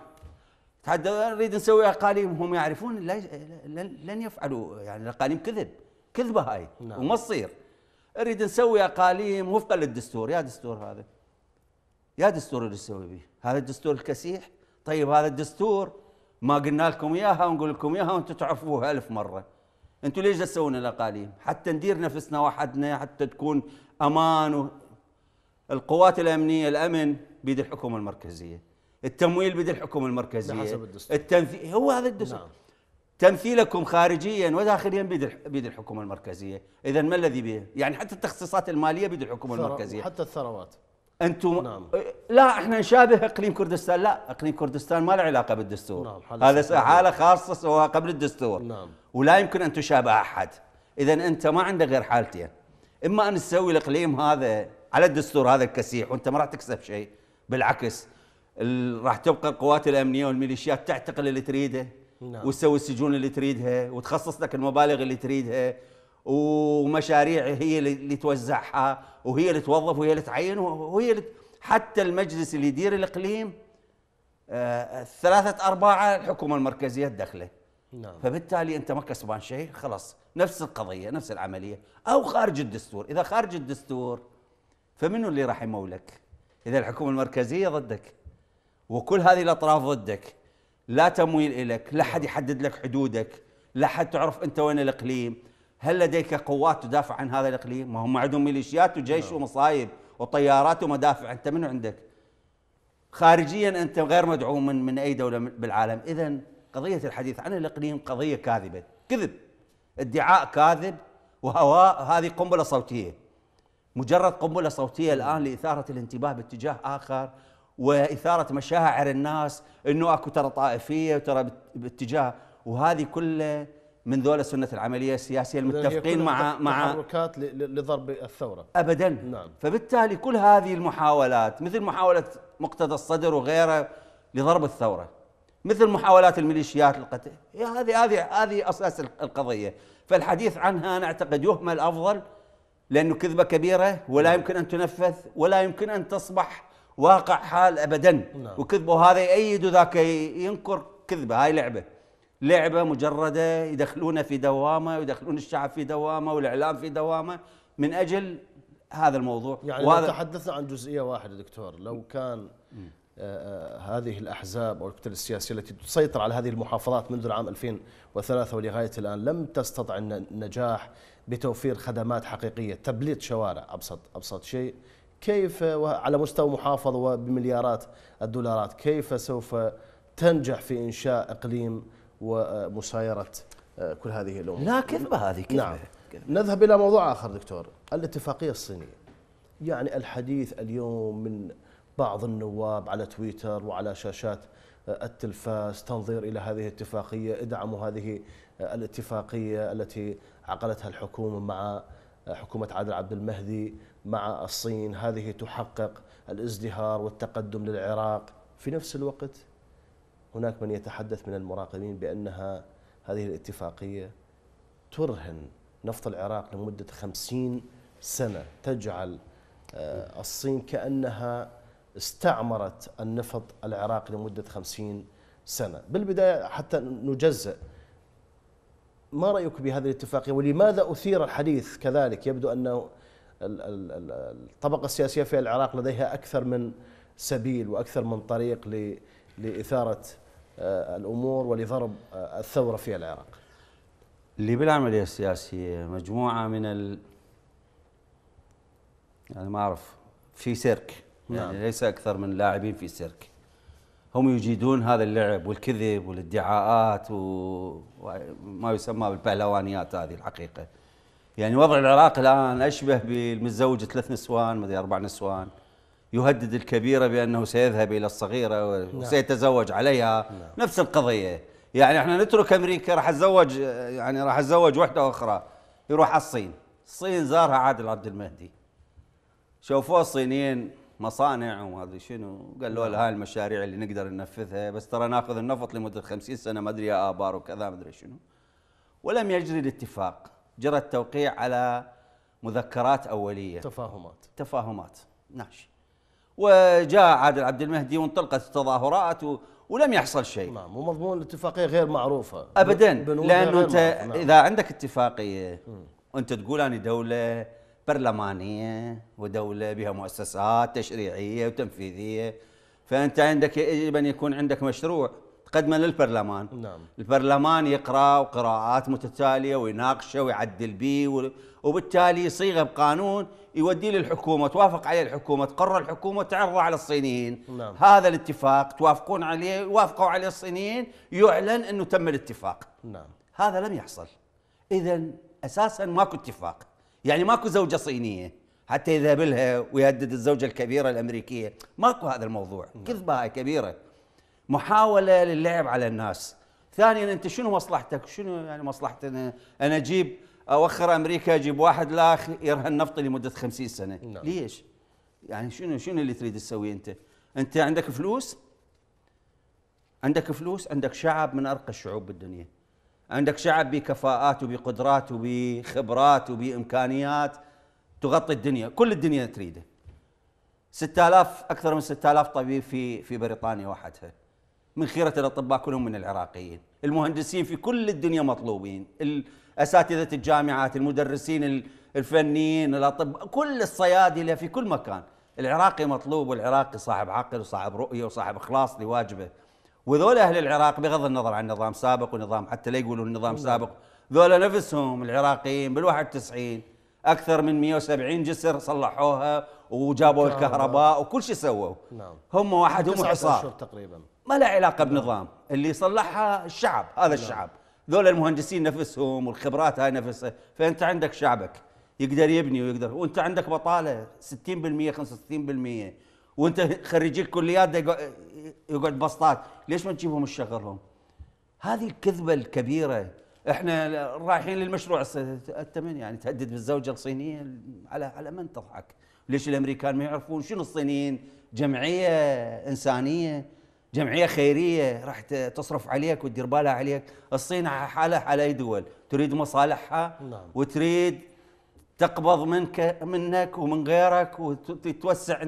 تحدثوا نريد نسوي أقاليم، هم يعرفون لن يفعلوا، يعني الأقاليم كذب، كذبة هاي، نعم. وما تصير. نريد نسوي أقاليم وفقا للدستور، يا دستور هذا، يا دستور اللي تسوي به، هذا الدستور الكسيح. طيب هذا الدستور ما قلنا لكم إياها ونقول لكم إياها وأنتم تعرفوها ألف مرة، أنتم ليش تسوون الأقاليم؟ حتى ندير نفسنا وحدنا، حتى تكون أمان. و... القوات الأمنية، الأمن بيد الحكومة المركزية، التمويل بيد الحكومة المركزية حسب الدستور، التمثيل هو هذا الدستور، نعم. تمثيلكم خارجيا وداخليا بيد بيد الحكومة المركزية، إذا ما الذي به؟ يعني حتى التخصيصات المالية بيد الحكومة المركزية، حتى الثروات أنتم، نعم. لا احنا نشابه اقليم كردستان، لا اقليم كردستان ما له علاقه بالدستور، نعم. هذا حاله خاصه سواء قبل الدستور، نعم. ولا يمكن ان تشابه احد. اذا انت ما عندك غير حالتين، اما ان تسوي الاقليم هذا على الدستور هذا الكسيح وانت ما راح تكسب شيء، بالعكس راح تبقى القوات الامنيه والميليشيات تعتقل اللي تريده، نعم. وتسوي السجون اللي تريدها وتخصص لك المبالغ اللي تريدها ومشاريع هي اللي توزعها وهي اللي توظف وهي اللي تعين وهي اللي حتى المجلس اللي يدير الاقليم آه ثلاثه ارباع الحكومه المركزيه تدخله، نعم. فبالتالي انت ما كسبان شيء، خلاص نفس القضيه نفس العمليه. او خارج الدستور، اذا خارج الدستور فمنو اللي راح يمولك؟ اذا الحكومه المركزيه ضدك وكل هذه الاطراف ضدك، لا تمويل لك، لا حد يحدد لك حدودك، لا حد تعرف انت وين الاقليم. هل لديك قوات تدافع عن هذا الاقليم؟ ما هم عندهم ميليشيات وجيش ومصايب وطيارات ومدافع، انت منو عندك؟ خارجيا انت غير مدعوم من من اي دوله بالعالم، اذا قضيه الحديث عن الاقليم قضيه كاذبه، كذب، ادعاء كاذب وهواء، هذه قنبله صوتيه، مجرد قنبله صوتيه الان لاثاره الانتباه باتجاه اخر واثاره مشاعر الناس انه اكو ترى طائفيه وترى باتجاه، وهذه كلها من ذولا سنة العملية السياسية المتفقين مع مع تحركات لضرب الثورة أبدا، نعم. فبالتالي كل هذه المحاولات مثل محاولة مقتدى الصدر وغيره لضرب الثورة، مثل محاولات الميليشيات القتل، هذه هذه هذه أساس القضية، فالحديث عنها نعتقد يهمل أفضل لأنه كذبة كبيرة ولا يمكن أن تنفذ ولا يمكن أن تصبح واقع حال أبدا، نعم. وكذبه هذا يأيد وذاك ينكر كذبة، هاي لعبة، لعبة مجردة يدخلون في دوامة ويدخلون الشعب في دوامة والإعلام في دوامة من أجل هذا الموضوع. يعني لو تحدثنا عن جزئية واحدة دكتور، لو كان آه هذه الأحزاب أو الكتل السياسية التي تسيطر على هذه المحافظات منذ العام ألفين وثلاثة ولغاية الآن لم تستطع النجاح بتوفير خدمات حقيقية، تبليط شوارع أبسط أبسط شيء، كيف على مستوى محافظة وبمليارات الدولارات كيف سوف تنجح في إنشاء إقليم ومسايرة كل هذه الأمور؟ لا كذبة هذه، كذبة، نعم. نذهب إلى موضوع آخر دكتور، الاتفاقية الصينية. يعني الحديث اليوم من بعض النواب على تويتر وعلى شاشات التلفاز تنظير إلى هذه الاتفاقية، ادعموا هذه الاتفاقية التي عقدتها الحكومة مع حكومة عادل عبد المهدي مع الصين، هذه تحقق الازدهار والتقدم للعراق. في نفس الوقت هناك من يتحدث من المراقبين بأنها هذه الاتفاقية ترهن نفط العراق لمدة خمسين سنة، تجعل الصين كأنها استعمرت النفط العراقي لمدة خمسين سنة. بالبداية حتى نجزأ، ما رأيك بهذه الاتفاقية ولماذا أثير الحديث كذلك؟ يبدو أن الطبقة السياسية في العراق لديها أكثر من سبيل وأكثر من طريق ل لإثارة الأمور ولضرب الثورة في العراق. اللي بالعملية السياسية مجموعة من يعني ما أعرف، في سيرك يعني، نعم. ليس أكثر من لاعبين في سيرك، هم يجيدون هذا اللعب والكذب والادعاءات وما يسمى بالبهلوانيات هذه الحقيقة. يعني وضع العراق الآن أشبه بالمتزوج ثلاث نسوان مدري أربع نسوان، يهدد الكبيرة بأنه سيذهب إلى الصغيرة وسيتزوج عليها، نعم. نفس القضية، يعني احنا نترك أمريكا راح أتزوج، يعني راح أتزوج وحدة أخرى، يروح على الصين. الصين زارها عادل عبد المهدي، شوفوه الصينيين مصانع وما ادري شنو، قالوا له هاي المشاريع اللي نقدر ننفذها، بس ترى ناخذ النفط لمده خمسين سنه ما ادري يا ابار وكذا ما ادري شنو. ولم يجري الاتفاق، جرى التوقيع على مذكرات اوليه، تفاهمات تفاهمات ماشي. وجاء عادل عبد المهدي وانطلقت التظاهرات و... ولم يحصل شيء. نعم، ومضمون الاتفاقيه غير معروفه ابدا، لانه انت اذا عندك اتفاقيه وانت تقول انا دوله برلمانيه ودوله بها مؤسسات تشريعيه وتنفيذيه، فانت عندك يجب ان يكون عندك مشروع تقدمه للبرلمان. نعم. البرلمان يقرا وقراءات متتاليه ويناقشه ويعدل به، وبالتالي صيغه بقانون يوديه للحكومه، توافق عليه الحكومه، تقرر الحكومه، تعرضه على الصينيين. نعم. هذا الاتفاق توافقون عليه، وافقوا عليه الصينيين، يعلن انه تم الاتفاق. نعم. هذا لم يحصل. اذا اساسا ماكو اتفاق، يعني ماكو زوجة صينية حتى يذهب لها ويهدد الزوجة الكبيرة الأمريكية، ماكو هذا الموضوع، كذبة كبيرة، محاولة للعب على الناس. ثانيا أنت شنو مصلحتك؟ شنو يعني مصلحتنا؟ أنا أجيب أوخر أمريكا أجيب واحد لاخ يرهن نفطي لمدة خمسين سنة، نعم. ليش؟ يعني شنو شنو اللي تريد تسويه أنت؟ أنت عندك فلوس؟ عندك فلوس؟ عندك شعب من أرقى الشعوب بالدنيا، عندك شعب بكفاءات وبقدرات وبخبرات وبامكانيات تغطي الدنيا، كل الدنيا تريده. ستة آلاف اكثر من ستة آلاف طبيب في في بريطانيا وحدها. من خيرة الاطباء كلهم من العراقيين، المهندسين في كل الدنيا مطلوبين، اساتذة الجامعات، المدرسين الفنيين، الاطباء، كل الصيادلة في كل مكان، العراقي مطلوب، والعراقي صاحب عقل وصاحب رؤية وصاحب اخلاص لواجبه. وذول أهل العراق بغض النظر عن نظام سابق ونظام، حتى لا يقولوا النظام سابق، ذول نفسهم العراقيين بالواحد وتسعين أكثر من مئة وسبعين جسر صلحوها وجابوا الكهرباء وكل شيء سووا. نعم. هم وحدهم حصار تقريبا، ما له علاقة بنظام، اللي صلحها الشعب، هذا الشعب، ذول المهندسين نفسهم والخبرات هاي نفسها. فأنت عندك شعبك يقدر يبني ويقدر، وأنت عندك بطالة ستين بالمئة خمسة وستين بالمئة، وانت خريجي الكليات يقعد بسطات، ليش ما تجيبهم تشغلهم؟ هذه الكذبه الكبيره. احنا رايحين للمشروع الثمن، يعني تهدد بالزوجه الصينيه، على على من تضحك؟ ليش الامريكان ما يعرفون شنو الصينيين؟ جمعيه انسانيه، جمعيه خيريه راح تصرف عليك وتدير بالها عليك، الصين حالها حال اي دول، تريد مصالحها وتريد تقبض منك منك ومن غيرك وتوسع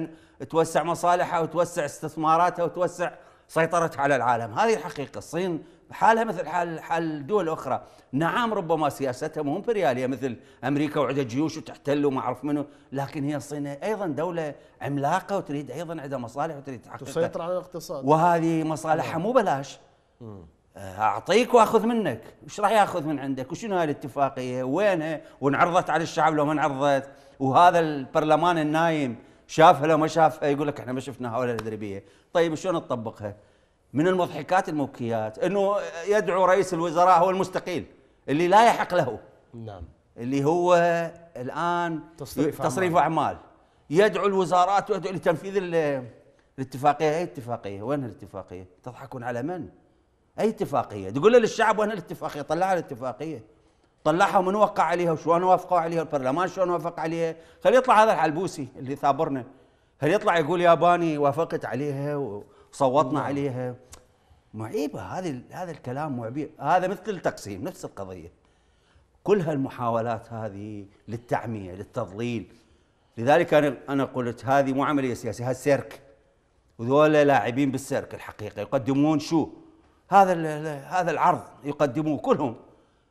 توسع مصالحها وتوسع استثماراتها وتوسع سيطرتها على العالم. هذه الحقيقة. الصين حالها مثل حال حال دول أخرى، نعم ربما سياستها مو امبريالية مثل أمريكا وعندها جيوش وتحتل وما أعرف منه، لكن هي الصين أيضا دولة عملاقة وتريد أيضا عندها مصالح وتريد تحققها، تسيطر على الاقتصاد، وهذه مصالحها مو بلاش. مم. أعطيك وأخذ منك، وش راح يأخذ من عندك؟ وشنو هاي الاتفاقية؟ وينها؟ وانعرضت على الشعب لو ما انعرضت؟ وهذا البرلمان النايم شافها لو ما شافها يقول لك احنا ما شفناها ولا ندري بيها. طيب شلون نطبقها؟ من المضحكات المبكيات انه يدعو رئيس الوزراء هو المستقيل اللي لا يحق له، نعم، اللي هو الآن تصريف, تصريف أعمال. أعمال يدعو الوزارات ويدعو لتنفيذ الاتفاقية. أي اتفاقية؟ وين الاتفاقية؟ تضحكون على من؟ أي اتفاقية؟ تقول له للشعب وين الاتفاقية؟ طلع الاتفاقية، طلعها ومن وقع عليها وشلون وافقوا عليها، البرلمان شلون وافق عليها. خلي يطلع هذا الحلبوسي اللي ثابرنا، هل يطلع يقول ياباني وافقت عليها وصوتنا عليها؟ معيبة هذه، هذا الكلام معيب، هذا مثل التقسيم، نفس القضية. كل هالمحاولات هذه للتعمية، للتضليل. لذلك أنا أنا قلت هذه مو عملية سياسية، هذا سيرك، وذول لاعبين بالسيرك الحقيقة. يقدمون شو؟ هذا هذا العرض يقدموه كلهم،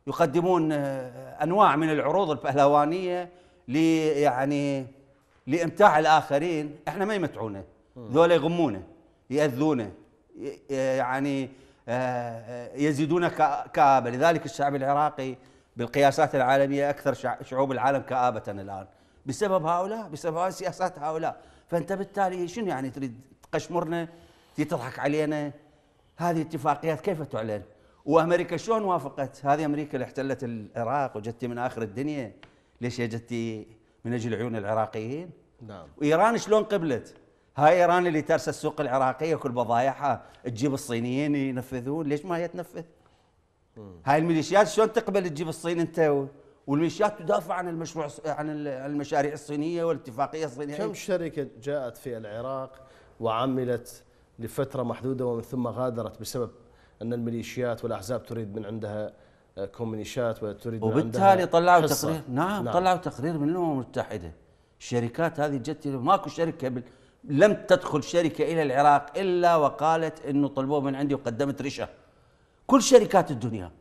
يقدمون انواع من العروض البهلوانيه لي يعني لامتاع الاخرين. احنا ما يمتعونه، ذولا يغمونه، ياذونه، يعني يزيدون كآبه. لذلك الشعب العراقي بالقياسات العالميه اكثر شعوب العالم كآبه الان، بسبب هؤلاء، بسبب سياسات هؤلاء. فانت بالتالي شنو يعني تريد تقشمرنا، تريد تضحك علينا؟ هذه اتفاقيات كيف تعلن؟ وامريكا شلون وافقت؟ هذه امريكا اللي احتلت العراق وجتي من اخر الدنيا، ليش جتي؟ من اجل عيون العراقيين. نعم. وايران شلون قبلت؟ هاي ايران اللي ترسى السوق العراقيه وكل بضايعها تجيب الصينيين ينفذون، ليش ما هي تنفذ؟ هاي الميليشيات شلون تقبل تجيب الصين انت؟ والميليشيات تدافع عن المشروع، عن المشاريع الصينيه والاتفاقيه الصينيه. كم شركه جاءت في العراق وعملت لفتره محدوده ومن ثم غادرت بسبب ان الميليشيات والاحزاب تريد من عندها كومينيشات وتريد من عندها، وبالتالي طلعوا تقرير. نعم، نعم طلعوا تقرير من الامم المتحده. الشركات هذه جت، ماكو شركه بال... لم تدخل شركه الى العراق الا وقالت انه طلبوه من عندي وقدمت رشا. كل شركات الدنيا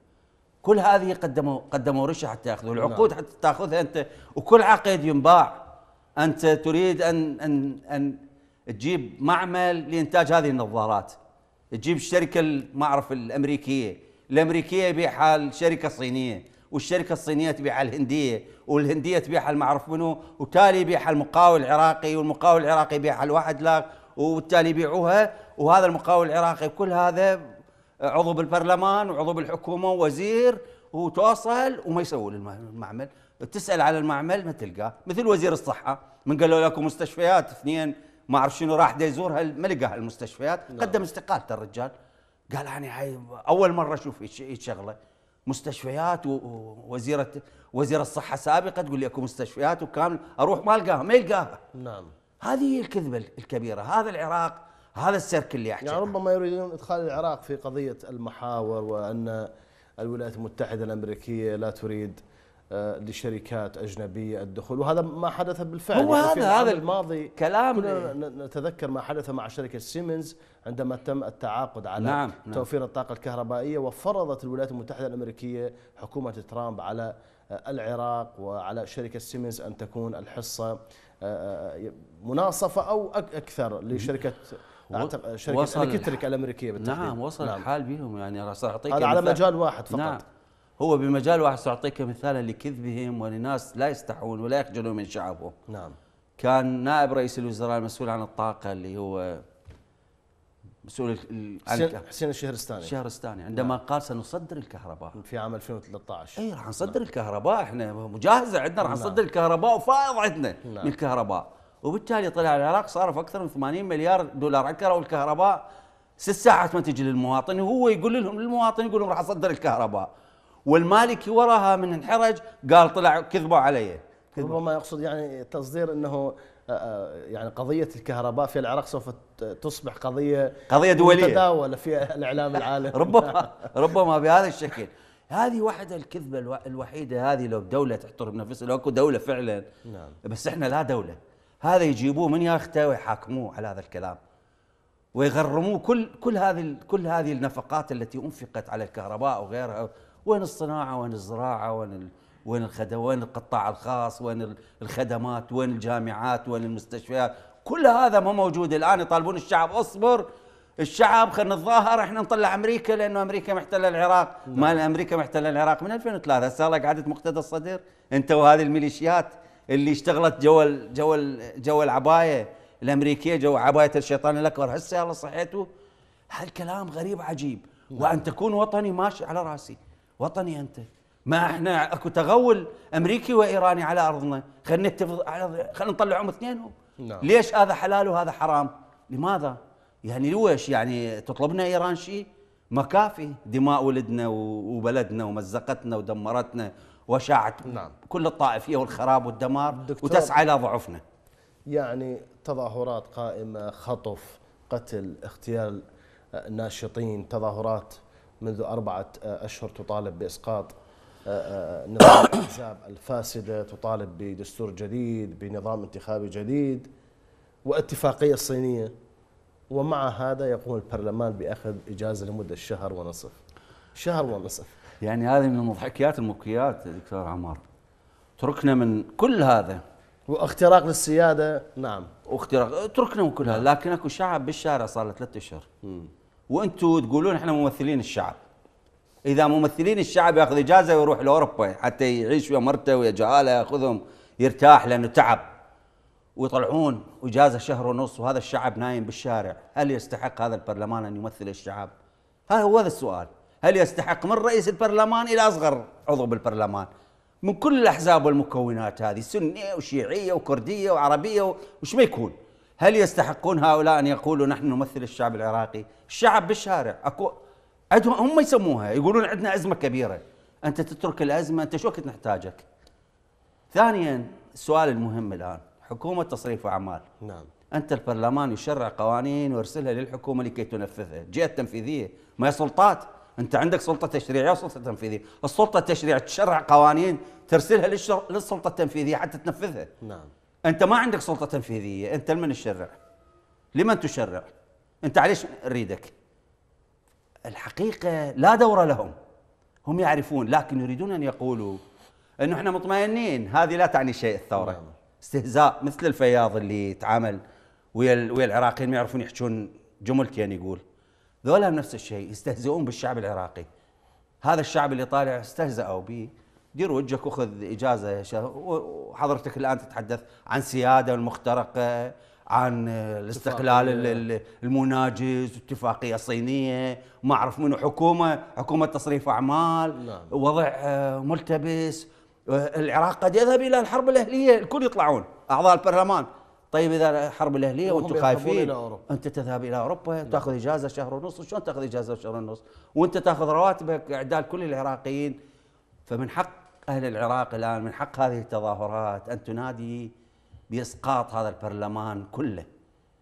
كل هذه قدموا قدموا رشا حتى ياخذوا العقود. نعم. حتى تاخذها انت، وكل عقد ينباع انت تريد ان ان ان تجيب معمل لانتاج هذه النظارات، تجيب الشركه ما اعرف الامريكيه، الامريكيه يبيعها الشركه الصينيه، والشركه الصينيه تبيعها الهنديه، والهنديه تبيعها المعرف منو، وتالي يبيعها المقاول العراقي، والمقاول العراقي يبيعها الواحد لاك، وبالتالي يبيعوها، وهذا المقاول العراقي كل هذا عضو بالبرلمان وعضو بالحكومه ووزير، وتوصل وما يسوون المعمل. تسال على المعمل ما تلقاه، مثل وزير الصحه من قالوا لكم مستشفيات اثنين ما اعرف شنو راح دا يزورها ما لقاها المستشفيات. نعم. قدم استقالته الرجال، قال انا هاي اول مره اشوف هيك شغله، مستشفيات ووزيره وزير الصحه سابقه تقول لي اكو مستشفيات وكامل، اروح ما القاها ما يلقاها. نعم. هذه الكذبه الكبيره، هذا العراق، هذا السيرك اللي احكي. يعني ربما يريدون ادخال العراق في قضيه المحاور، وان الولايات المتحده الامريكيه لا تريد لشركات اجنبيه الدخول، وهذا ما حدث بالفعل. هو يعني هذا هذا الماضي كلام، نتذكر ما حدث مع شركه سيمنز عندما تم التعاقد على نعم توفير نعم الطاقه الكهربائيه، وفرضت الولايات المتحده الامريكيه حكومه ترامب على العراق وعلى شركه سيمنز ان تكون الحصه مناصفه او اكثر لشركه شركه الكتريك الامريكيه بالتحديد. نعم وصل نعم الحال بهم، يعني ساعطيك هذا على مجال واحد فقط. نعم هو بمجال واحد، سأعطيك مثالا لكذبهم ولناس لا يستحون ولا يخجلون من شعبهم. نعم. كان نائب رئيس الوزراء المسؤول عن الطاقة اللي هو مسؤول حسين الشهرستاني الشهرستاني عندما نعم قال سنصدر الكهرباء في عام ألفين وثلاثة عشر. اي راح نصدر نعم الكهرباء، احنا مجهزة عندنا، راح نصدر نعم الكهرباء وفائض عندنا نعم من الكهرباء. وبالتالي طلع العراق صارف اكثر من ثمانين مليار دولار على الكهرباء، ست ساعات ما تجي للمواطن، وهو يقول لهم للمواطن يقول لهم راح اصدر الكهرباء، والمالكي وراها من انحرج قال طلع كذبوا علي. ربما يقصد يعني تصدير انه يعني قضيه الكهرباء في العراق سوف تصبح قضيه قضيه دوليه متداوله في الاعلام العالمي. ربما ربما بهذا الشكل. هذه واحده الكذبه الوحيده، هذه لو دوله تحترم نفسها، لو اكو دوله فعلا. نعم. بس احنا لا دوله، هذا يجيبوه من ياخته ويحاكموه على هذا الكلام ويغرموه. كل كل هذه كل هذه النفقات التي انفقت على الكهرباء وغيرها، وين الصناعة؟ وين الزراعة؟ وين وين الخدم؟ وين القطاع الخاص؟ وين الخدمات؟ وين الجامعات؟ وين المستشفيات؟ كل هذا ما موجود الآن. يطالبون الشعب اصبر، الشعب خلينا نتظاهر، احنا نطلع امريكا لانه امريكا محتلة العراق. نعم. ما امريكا محتلة العراق من ألفين وثلاثة، هسه قعدت مقتدى الصدر انت وهذه الميليشيات اللي اشتغلت جوا جوا جوا العباية الامريكية، جوا عباية الشيطان الاكبر، هسه يلا صحيتوا. هالكلام غريب عجيب. نعم. وان تكون وطني ماشي على راسي، وطني انت، ما احنا اكو تغول امريكي وايراني على ارضنا، خلينا نتفق على خلينا نطلعهم اثنينهم. نعم. ليش هذا حلال وهذا حرام؟ لماذا؟ يعني ويش يعني تطلبنا ايران شيء؟ ما كافي دماء ولدنا وبلدنا ومزقتنا ودمرتنا وشاعت نعم كل الطائفيه والخراب والدمار وتسعى الى ضعفنا. يعني تظاهرات قائمه، خطف، قتل، اغتيال ناشطين، تظاهرات منذ أربعة أشهر تطالب بإسقاط نظام الأحزاب الفاسدة، تطالب بدستور جديد، بنظام انتخابي جديد، واتفاقية صينية، ومع هذا يقوم البرلمان بأخذ إجازة لمدة شهر ونصف شهر ونصف يعني هذه من المضحكيات المبكيات دكتور عمار. تركنا من كل هذا واختراق للسيادة. نعم واختراق، تركنا من كل هذا، لكن اكو شعب بالشارع صار له ثلاثة أشهر، وانتم تقولون احنا ممثلين الشعب. اذا ممثلين الشعب ياخذ اجازه ويروح لاوروبا حتى يعيش ويا مرته ويا جهاله، ياخذهم يرتاح لأنه تعب، ويطلعون إجازة شهر ونص وهذا الشعب نايم بالشارع. هل يستحق هذا البرلمان أن يمثل الشعب؟ هذا هو هذا السؤال. هل يستحق من رئيس البرلمان إلى أصغر عضو بالبرلمان من كل الأحزاب والمكونات هذه، سنية وشيعية وكردية وعربية وش ما يكون، هل يستحقون هؤلاء أن يقولوا نحن نمثل الشعب العراقي؟ الشعب بالشارع أكو عندهم، هم يسموها يقولون عندنا أزمة كبيرة. أنت تترك الأزمة، أنت شو كنت نحتاجك؟ ثانياً السؤال المهم الآن، حكومة تصريف وأعمال. نعم. أنت البرلمان يشرع قوانين ويرسلها للحكومة لكي تنفذها، جهة تنفيذية، ما هي سلطات، أنت عندك سلطة تشريعية وسلطة تنفيذية، السلطة التشريعية تشرع قوانين ترسلها للسلطة التنفيذية حتى تنفذها. نعم. أنت ما عندك سلطة تنفيذية، أنت لمن تشرع؟ لمن تشرع؟ أنت عليش ريدك؟ الحقيقة لا دور لهم، هم يعرفون، لكن يريدون أن يقولوا أنه إحنا مطمئنين. هذه لا تعني شيء الثورة. نعم. استهزاء، مثل الفياض اللي تعامل ويا ويا العراقيين ما يعرفون يحجون جملتين، يقول ذولا نفس الشيء يستهزئون بالشعب العراقي. هذا الشعب اللي طالع استهزأوا به. دير وجهك وخذ إجازة يا شيخ. وحضرتك الآن تتحدث عن سيادة المخترقة، عن الاستقلال المناجز، اتفاقية صينية، ما أعرف منو، حكومة حكومة تصريف أعمال. نعم. وضع ملتبس، العراق قد يذهب إلى الحرب الأهلية، الكل يطلعون أعضاء البرلمان. طيب إذا الحرب الأهلية وأنتم خايفين، أنت تذهب إلى أوروبا تأخذ إجازة شهر ونص، وشلون تأخذ إجازة شهر ونص وأنت تأخذ رواتبك إعدال كل العراقيين؟ فمن حق أهل العراق الآن، من حق هذه التظاهرات أن تنادي بإسقاط هذا البرلمان كله،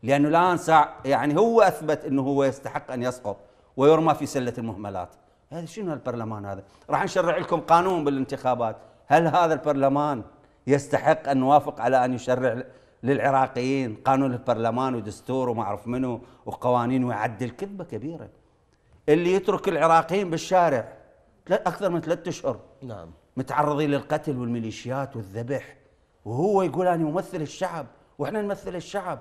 لأنه الآن ساعة يعني هو أثبت أنه هو يستحق أن يسقط ويرمى في سلة المهملات. هذا شنو البرلمان هذا؟ راح نشرع لكم قانون بالانتخابات، هل هذا البرلمان يستحق أن نوافق على أن يشرع للعراقيين قانون البرلمان ودستور وما أعرف منه وقوانين ويعدل؟ كذبة كبيرة. اللي يترك العراقيين بالشارع أكثر من ثلاثة أشهر. نعم. متعرضين للقتل والميليشيات والذبح، وهو يقول أنا ممثل الشعب وإحنا نمثل الشعب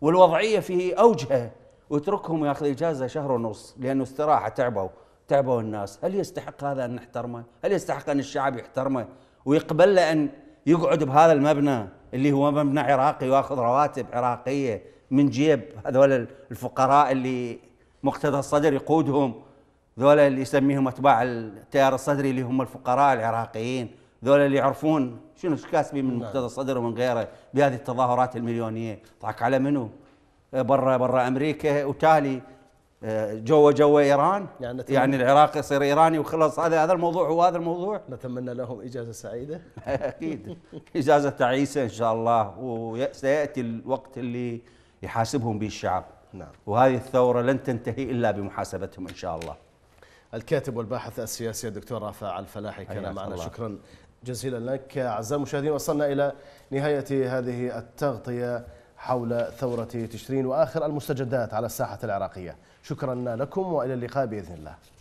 والوضعية في أوجها، ويتركهم ياخذ إجازة شهر ونص لأنه استراحة، تعبوا تعبوا الناس. هل يستحق هذا أن نحترمه؟ هل يستحق أن الشعب يحترمه ويقبل له أن يقعد بهذا المبنى اللي هو مبنى عراقي وياخذ رواتب عراقية من جيب هذول الفقراء اللي مقتدى الصدر يقودهم، ذولا اللي يسميهم أتباع التيار الصدري اللي هم الفقراء العراقيين، ذولا اللي يعرفون شنو كاسبين من مقتدى الصدر ومن غيره بهذه التظاهرات المليونية؟ ضحك على منو؟ برا برا أمريكا، وتالي جوا جوا إيران، يعني, يعني العراق يصير إيراني وخلص. هذا هذا الموضوع هو هذا الموضوع. نتمنى لهم إجازة سعيدة. أكيد إجازة تعيسة إن شاء الله، وسيأتي الوقت اللي يحاسبهم به الشعب. نعم. وهذه الثورة لن تنتهي إلا بمحاسبتهم إن شاء الله. الكاتب والباحث السياسي الدكتور رافع الفلاحي كان معنا. شكرا جزيلا لك. أعزائي المشاهدين، وصلنا إلى نهاية هذه التغطية حول ثورة تشرين وآخر المستجدات على الساحة العراقية. شكرا لكم وإلى اللقاء بإذن الله.